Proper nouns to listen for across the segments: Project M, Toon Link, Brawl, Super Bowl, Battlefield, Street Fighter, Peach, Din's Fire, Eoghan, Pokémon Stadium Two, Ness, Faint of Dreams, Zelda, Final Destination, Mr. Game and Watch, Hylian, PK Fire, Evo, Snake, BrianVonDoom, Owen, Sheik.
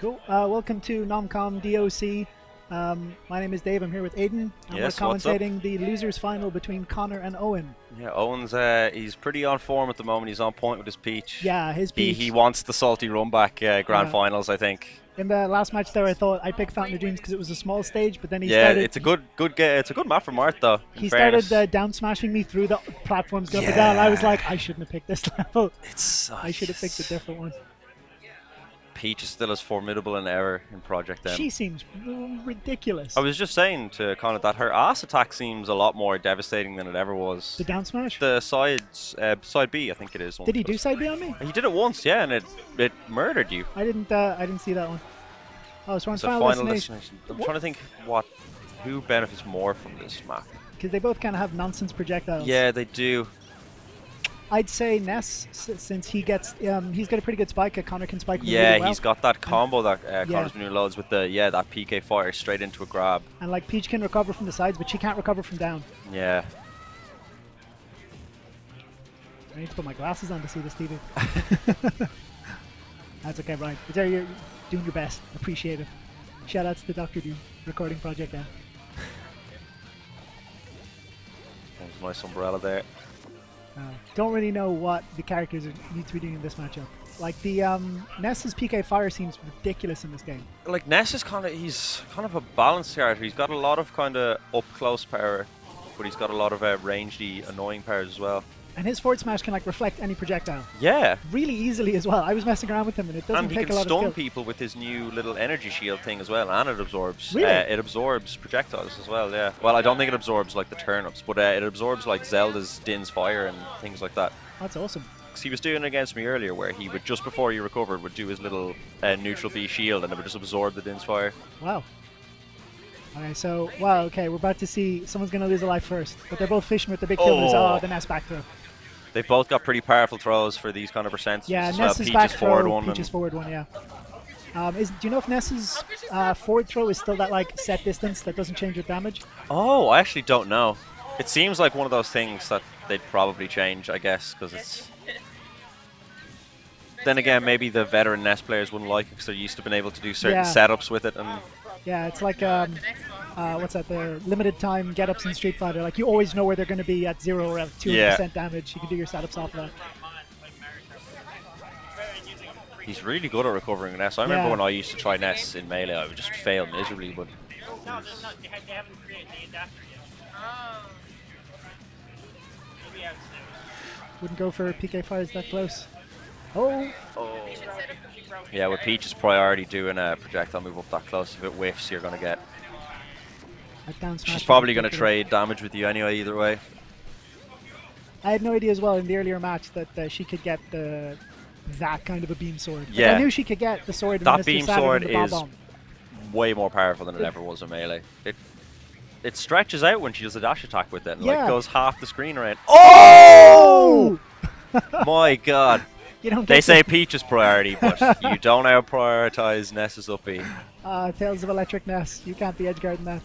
Cool. Welcome to NomCom Doc. My name is Dave. I'm here with Eoghan. And yes, we're commentating the losers final between Connor and Owen. Yeah, Owen's he's pretty on form at the moment. He's on point with his Peach. Yeah, his Peach. He wants the salty run back grand finals, I think. In the last match there, I thought I picked Faint of Dreams because it was a small stage, but then he started... Yeah, it's a good map from Art, though. He started down smashing me through the platforms, going up and down. I was like, I shouldn't have picked this level. I should have picked a different one. Peach is still as formidable an error in Project M. She seems ridiculous. I was just saying to Connor that her ass attack seems a lot more devastating than it ever was. The down smash? The side B, I think it is. Did he do side B on me? He did it once, yeah, and it murdered you. I didn't see that one. Oh, it's Final Destination. I'm trying to think who benefits more from this map. Because they both kind of have nonsense projectiles. Yeah, they do. I'd say Ness, since he gets, he's got a pretty good spike. Connor can spike really well. He's got that combo that Connor's been doing loads with the that PK fire straight into a grab. And like Peach can recover from the sides, but she can't recover from down. Yeah. I need to put my glasses on to see this TV. That's okay, Brian. You're doing your best. Appreciate it. Shout outs to Dr. Doom recording Project M. There's a nice umbrella there. Don't really know what the characters need to be doing in this matchup. Like the Ness's PK Fire seems ridiculous in this game. Like Ness is kind of a balanced character. He's got a lot of kind of up close power, but he's got a lot of rangey, annoying powers as well. And his forward smash can like reflect any projectile. Yeah. Really easily as well. I was messing around with him and it doesn't take a lot of skill. And he can stun people with his new little energy shield thing as well, and it absorbs. Really? It absorbs projectiles as well, yeah. Well, I don't think it absorbs like the turnips, but it absorbs like Zelda's Din's Fire and things like that. That's awesome. Because he was doing it against me earlier where he would, just before he recovered, would do his little neutral V shield and it would just absorb the Din's Fire. Wow. Okay, so, wow, okay, we're about to see someone's going to lose a life first, but they're both fishing with the big killers. Oh, the Ness back throw. They both got pretty powerful throws for these kind of percentages. Yeah, Ness's back throw, Peach's forward one, yeah. Do you know if Ness's forward throw is still that like set distance that doesn't change with damage? Oh, I actually don't know. It seems like one of those things that they'd probably change, I guess, because it's... Then again, maybe the veteran Ness players wouldn't like it because they're used to being able to do certain setups with it. And yeah, it's like... what's that there? Limited time get-ups in Street Fighter. Like, you always know where they're going to be at 0 or at 2% damage. You can do your setups off that. He's really good at recovering Ness. I remember when I used to try Ness in Melee, I would just fail miserably. But wouldn't go for PK fires that close. Oh! Oh. Yeah, with Peach's priority doing a projectile move up that close, if it whiffs, you're going to get... She's probably going to trade damage with you anyway, either way. I had no idea as well in the earlier match that she could get that kind of a beam sword. Yeah. Like I knew she could get the sword. That beam sword is way more powerful than it ever was in Melee. It stretches out when she does a dash attack with it and like goes half the screen around. Oh! My God. You don't they say Peach's priority, but you don't out-prioritize Ness's uppie. Tales of Electric Ness. You can't be edgeguarding that.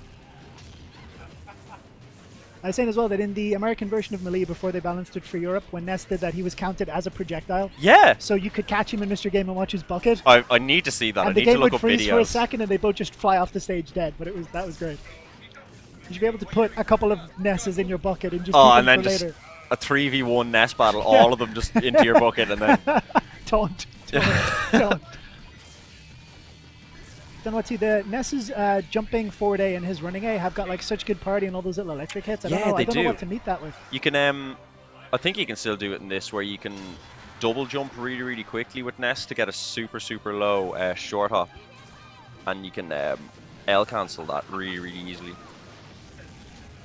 I was saying as well that in the American version of Melee, before they balanced it for Europe, when Ness did that, he was counted as a projectile. Yeah. So you could catch him in Mr. Game and Watch his bucket. I need to see that. And I need to look up videos. The game would freeze for a second, and they both just fly off the stage dead. But that was great. You should be able to put a couple of Nesses in your bucket and just keep them for later. A 3v1 Ness battle, all of them just into your bucket, and then taunt. Then let's see, the Ness's jumping forward A and his running A have got like such good party and all those little electric hits. I don't know what to meet that with. You can, I think you can still do it in this where you can double jump really, really quickly with Ness to get a super, super low short hop. And you can L cancel that really, really easily.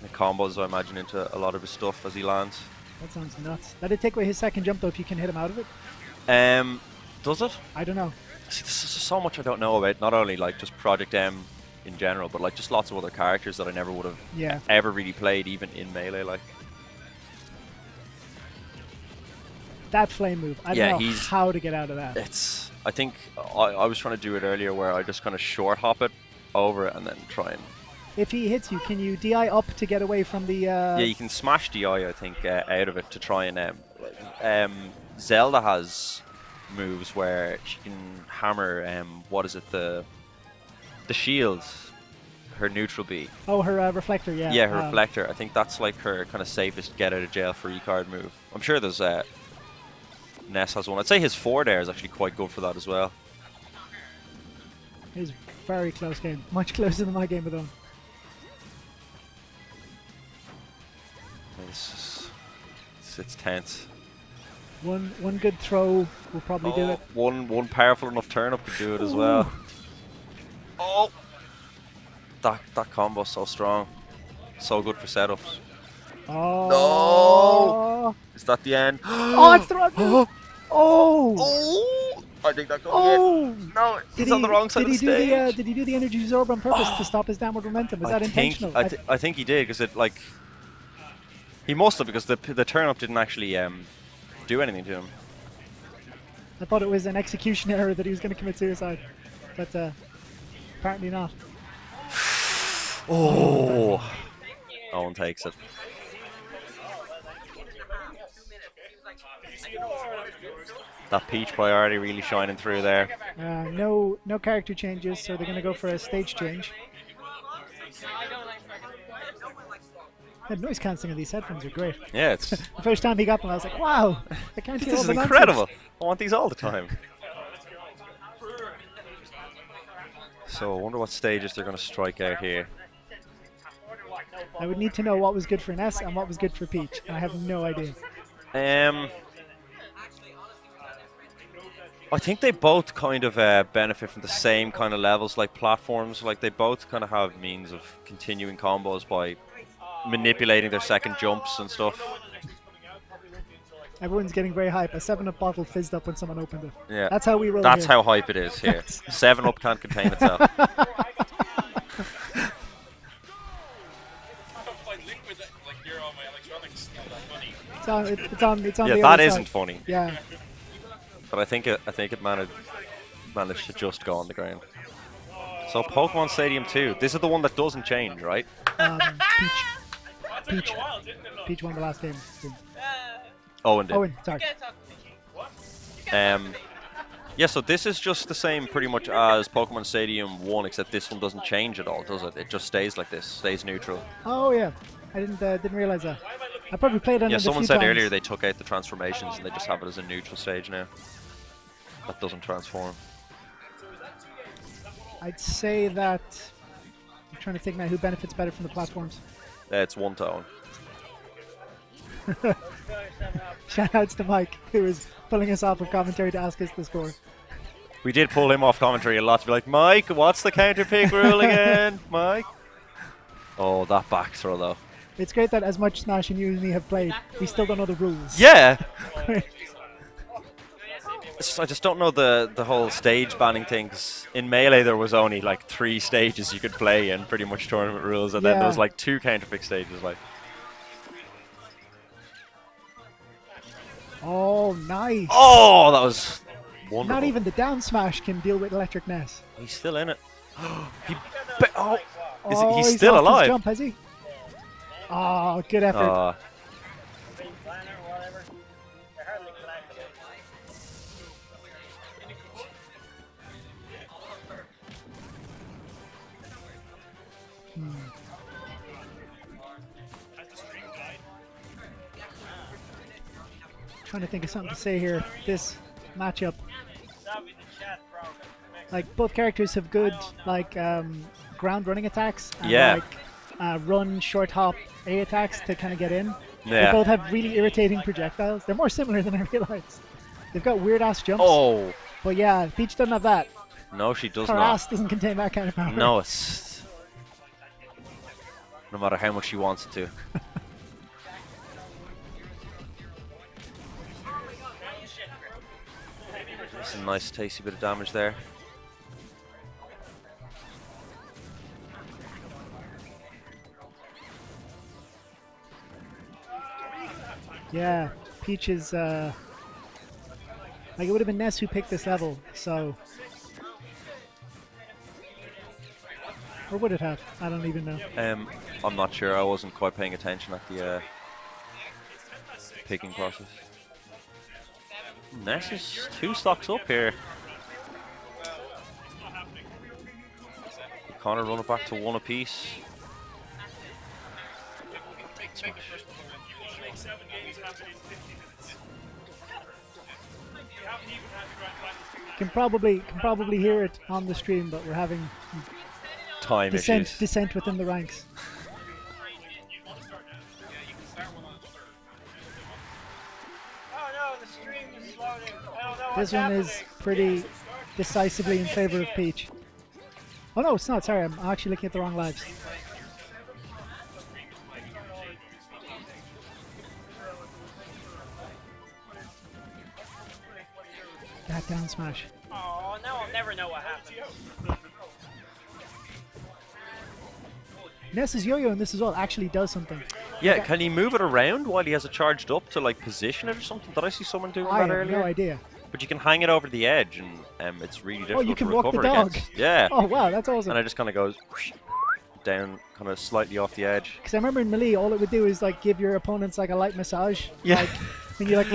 The combos, I imagine, into a lot of his stuff as he lands. That sounds nuts. That'd take away his second jump though if you can hit him out of it. Does it? I don't know. See, this is so much I don't know about, not only like just Project M in general, but like just lots of other characters that I never would have ever really played, even in Melee. Like that flame move, I don't know how to get out of that. It's I think I was trying to do it earlier where I just kind of short hop it over it and then try and... If he hits you, can you DI up to get away from the... Yeah, you can smash DI, I think, out of it to try and... Zelda has moves where she can hammer, what is it, the shields, her neutral B. Oh, her reflector, yeah. Yeah, her reflector. I think that's like her kind of safest get out of jail free card move. I'm sure there's Ness has one. I'd say his forward air is actually quite good for that as well. It was a very close game, much closer than my game with Owen. It's tense. One good throw will probably do it. One powerful enough turn up could do it as well. Oh, that combo's so strong, so good for setups. Oh no! Is that the end? Oh, it's the wrong move. Oh! I think that got in. No, he's on the wrong side of the stage. Did he do the energy absorb on purpose to stop his downward momentum? Is that intentional? I think he did, because it like. He must have, because the turn-up didn't actually do anything to him. I thought it was an execution error that he was going to commit suicide, but apparently not. Oh! Owen takes it. That Peach priority really shining through there. No character changes, so they're going to go for a stage change. The noise cancelling of these headphones are great. Yeah, it's the first time he got them, I was like, wow, I can't hear all the nonsense. This is incredible. I want these all the time. So I wonder what stages they're going to strike out here. I would need to know what was good for Ness and what was good for Peach. I have no idea. I think they both kind of benefit from the same kind of levels, like platforms. Like they both kind of have means of continuing combos by manipulating their second jumps and stuff. Everyone's getting very hype. A 7-Up bottle fizzed up when someone opened it. Yeah. That's how we roll. That's how hype it is here. 7-Up can't contain itself. It's on yeah, the that isn't funny. Yeah. But I think it managed to just go on the ground. So Pokémon Stadium 2. This is the one that doesn't change, right? Peach won the last game. Owen did. Owen, sorry. Yeah, so this is just the same pretty much as Pokemon Stadium 1, except this one doesn't change at all, does it? It just stays like this, stays neutral. Oh yeah, I didn't realize that. I probably played on. Yeah, someone said earlier they took out the transformations and they just have it as a neutral stage now. That doesn't transform. I'd say that. I'm trying to think now who benefits better from the platforms. It's one tone. Shoutouts to Mike, who is pulling us off of commentary to ask us the score. We did pull him off commentary a lot to be like, Mike, what's the counter pick rule again? Mike? Oh, that back throw though. It's great that as much Smash and you and me have played, we still don't know the rules. Yeah! I just don't know the whole stage banning thing. In Melee there was only like 3 stages you could play in, pretty much tournament rules, and then there was like 2 counterpick stages. Like, oh nice! Oh, that was wonderful. Not even the down smash can deal with electric Ness. He's still in it. He's still alive. His jump, has he? Oh, good effort. Trying to think of something to say here. This matchup, like both characters have good like ground running attacks and run short hop A attacks to kind of get in. Yeah. They both have really irritating projectiles. They're more similar than I realized. They've got weird ass jumps. Oh, but yeah, Peach doesn't have that. No, she does not. Her ass doesn't contain that kind of power. No, it's no matter how much she wants it to. That's a nice tasty bit of damage there. Yeah, Peach is like it would have been Ness who picked this level, so or would it have? I don't even know. I'm not sure. I wasn't quite paying attention at the picking process. Ness is 2 stocks up here. Connor run it back to 1 apiece. Can probably hear it on the stream, but we're having time descent within the ranks. This one is pretty decisively in favor of Peach. Oh no, it's not. Sorry, I'm actually looking at the wrong lives. That down smash. Oh, now I'll never know what happened. Ness's yo-yo in this as well actually does something. Yeah, can he move it around while he has it charged up to like position it or something? Did I see someone doing that earlier? I have no idea. But you can hang it over the edge, and it's really difficult to recover. Oh, you can walk the dog. Yeah. Oh wow, that's awesome. And it just kind of goes down, kind of slightly off the edge. Because I remember in Melee, all it would do is like give your opponents like a light massage. Yeah. Like, and you like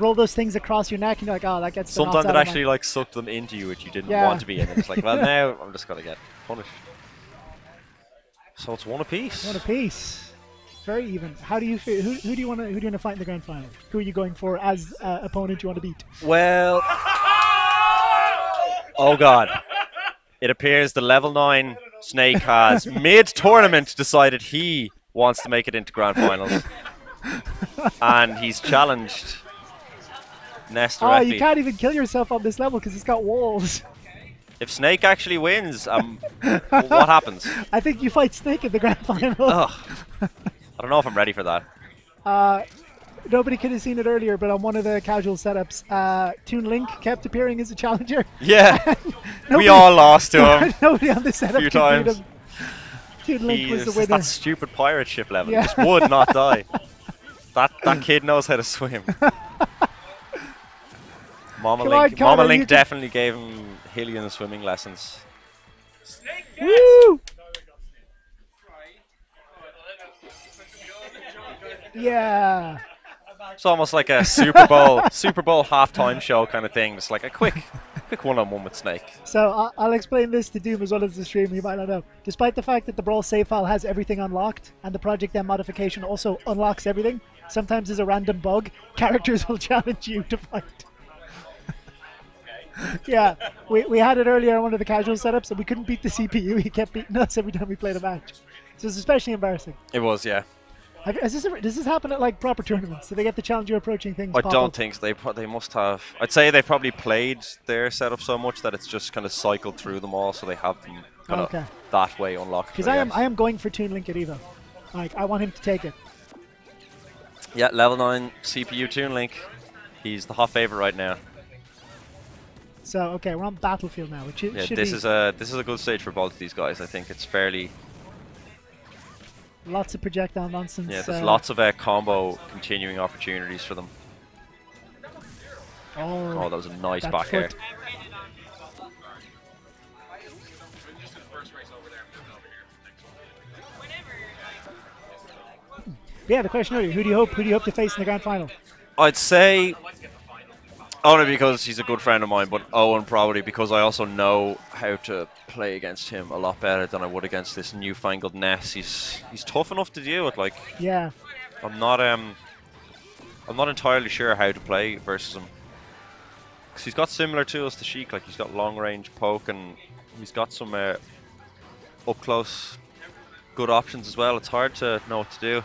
roll those things across your neck, and you're like, oh, that gets. Sometimes it actually like sucked them into you, which you didn't want to be in. It's like, well, now I'm just gonna get punished. So it's 1 apiece. 1 apiece. Very even. How do you feel? Who do you want to fight in the grand final? Who are you going for as opponent you want to beat? Well, oh god, it appears the level 9 Snake has mid-tournament decided he wants to make it into grand finals, and he's challenged Ness directly. Oh, you can't even kill yourself on this level because it's got walls. If Snake actually wins, what happens? I think you fight Snake in the grand final. Ugh. I don't know if I'm ready for that. Nobody could have seen it earlier, but on one of the casual setups, Toon Link kept appearing as a challenger. Yeah, we all lost to him. Nobody on the setup could beat him. Toon Link was the winner. That stupid pirate ship level. Yeah. He just would not die. That kid knows how to swim. Mama Link definitely gave him Hylian swimming lessons. Snake gets. Woo! Yeah. It's almost like a Super Bowl halftime show kind of thing. It's like a quick one-on-one with Snake. So I'll explain this to Doom as well as the stream. You might not know. Despite the fact that the Brawl save file has everything unlocked and the Project M modification also unlocks everything, sometimes there's a random bug. Characters will challenge you to fight. Yeah, we had it earlier on one of the casual setups, and we couldn't beat the CPU. He kept beating us every time we played a match. So it's especially embarrassing. It was, yeah. Does this happen at like proper tournaments? Do they get the challenger approaching things? I don't think so. They must have. I'd say they probably played their setup so much that it's just kind of cycled through them all, so they have them kind of that way unlocked. Because I am going for Toon Link at Evo. Like I want him to take it. Yeah, level 9 CPU Toon Link. He's the hot favorite right now. So okay, we're on Battlefield now. Which this is a good stage for both of these guys. I think it's fairly. Lots of projectile nonsense. Yeah, there's lots of combo continuing opportunities for them. Oh, that was a nice back air. Yeah, the question earlier, who do you hope to face in the grand final? I'd say only because he's a good friend of mine, but Owen probably because I also know how to play against him a lot better than I would against this newfangled Ness. He's tough enough to deal with. Like yeah, I'm not entirely sure how to play versus him because he's got similar tools to Sheik. Like he's got long range poke and he's got some up close good options as well. It's hard to know what to do.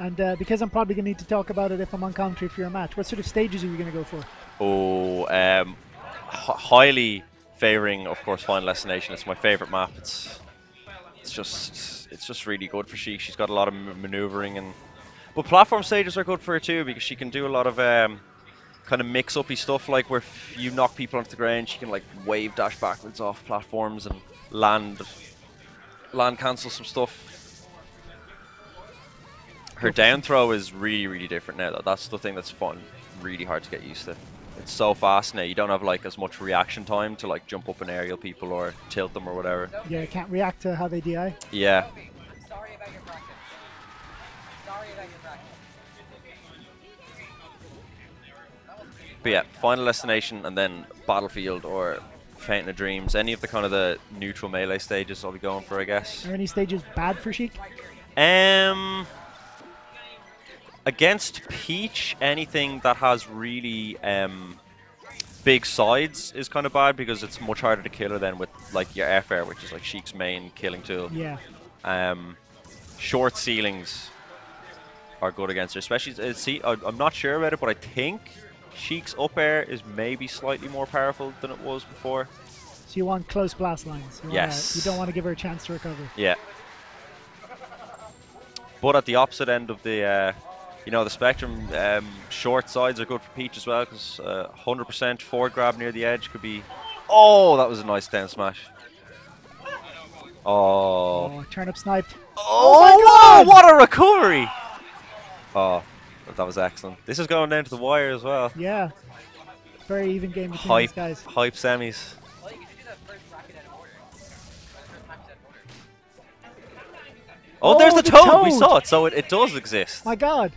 And because I'm probably going to need to talk about it if I'm on commentary for your match, what sort of stages are you going to go for? Oh, highly favouring, of course, Final Destination. It's my favourite map. It's just really good for Sheik. She's got a lot of manoeuvring, but platform stages are good for her too because she can do a lot of kind of mix-uppy stuff, like where if you knock people onto the ground, she can like wave dash backwards off platforms and land cancel some stuff. Her down throw is really, really different now, though. That's the thing that's fun. Really hard to get used to. It's so fast now. You don't have like as much reaction time to like jump up and aerial people or tilt them or whatever. Yeah, you can't react to how they DI. Yeah. Sorry about your brackets. Sorry about your brackets. But yeah, Final Destination and then Battlefield or Faint of Dreams. Any of the kind of the neutral melee stages I'll be going for, I guess. Are any stages bad for Sheik? Against Peach, anything that has really big sides is kind of bad because it's much harder to kill her than with like your airfare, which is like Sheik's main killing tool. Yeah. Short ceilings are good against her, especially. See, I'm not sure about it, but I think Sheik's up air is maybe slightly more powerful than it was before. So you want close blast lines. Yes. You don't want to give her a chance to recover. Yeah. But at the opposite end of the, you know, the spectrum, short sides are good for Peach as well because 100% forward grab near the edge could be. Oh, that was a nice down smash. Oh. Turnip snipe. Oh, what a recovery! Oh, that was excellent. This is going down to the wire as well. Yeah. Very even game between these guys. Hype semis. Oh, there's the toad! We saw it, so it does exist. My god.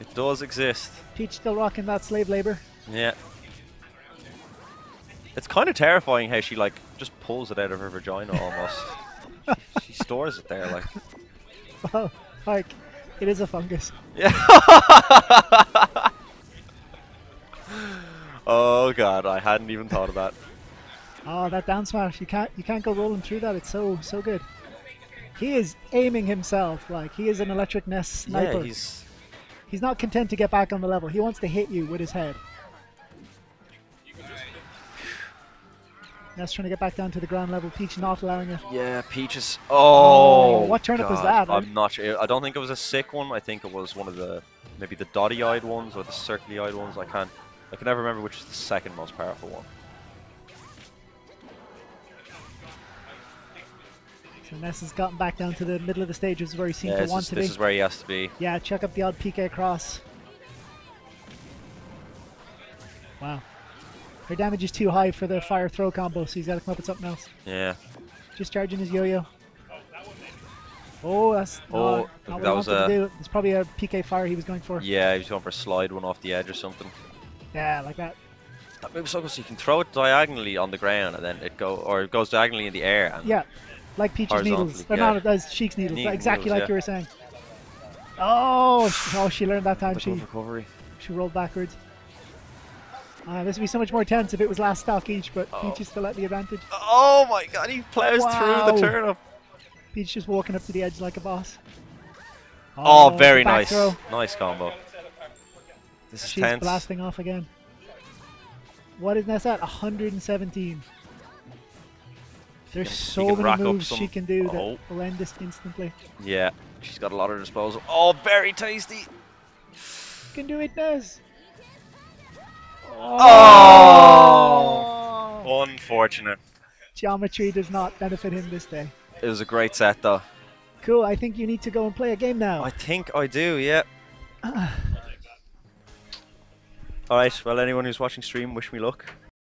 It does exist. Peach still rocking that slave labor. Yeah. It's kind of terrifying how she, like, just pulls it out of her vagina almost. She stores it there, like. Well, like, it is a fungus. Yeah. Oh, god, I hadn't even thought of that. Oh, that down smash. You can't go rolling through that. It's so good. He is aiming himself, like he is an electric Ness sniper. Yeah, he's not content to get back on the level. He wants to hit you with his head. Ness trying to get back down to the ground level. Peach not allowing it. Yeah, Peach is. Oh, what turnip was that? I'm not sure. I don't think it was a sick one. I think it was one of the maybe the dotty-eyed ones or the circly-eyed ones. I can never remember which is the second most powerful one. So Ness has gotten back down to the middle of the stage, which is where he seemed to want to be. This is where he has to be. Yeah, check up the odd PK cross. Wow. Her damage is too high for the fire throw combo, so he's got to come up with something else. Yeah. Just charging his yo-yo. Oh, that's not what he wanted to do. It's probably a PK fire he was going for. Yeah, he was going for a slide one off the edge or something. Yeah, like that. That move's so good, so you can throw it diagonally on the ground, and then it goes diagonally in the air. And yeah. Like Peach's needles. They're not as Sheik's needles. Exactly like you were saying. Oh, she learned that time. She rolled backwards. This would be so much more tense if it was last stock each, but Peach is still at the advantage. Oh my god, he plows through the turnip. Peach just walking up to the edge like a boss. Oh, very nice. Throw. Nice combo. This is tense. She's blasting off again. What is Ness at? 117. There's so many moves she can do that will end this instantly. Yeah, she's got a lot of disposal. Oh, very tasty. You can do it, Ness. Oh, unfortunate. Geometry does not benefit him this day. It was a great set, though. Cool. I think you need to go and play a game now. I think I do. Yeah. All right. Well, anyone who's watching stream, wish me luck.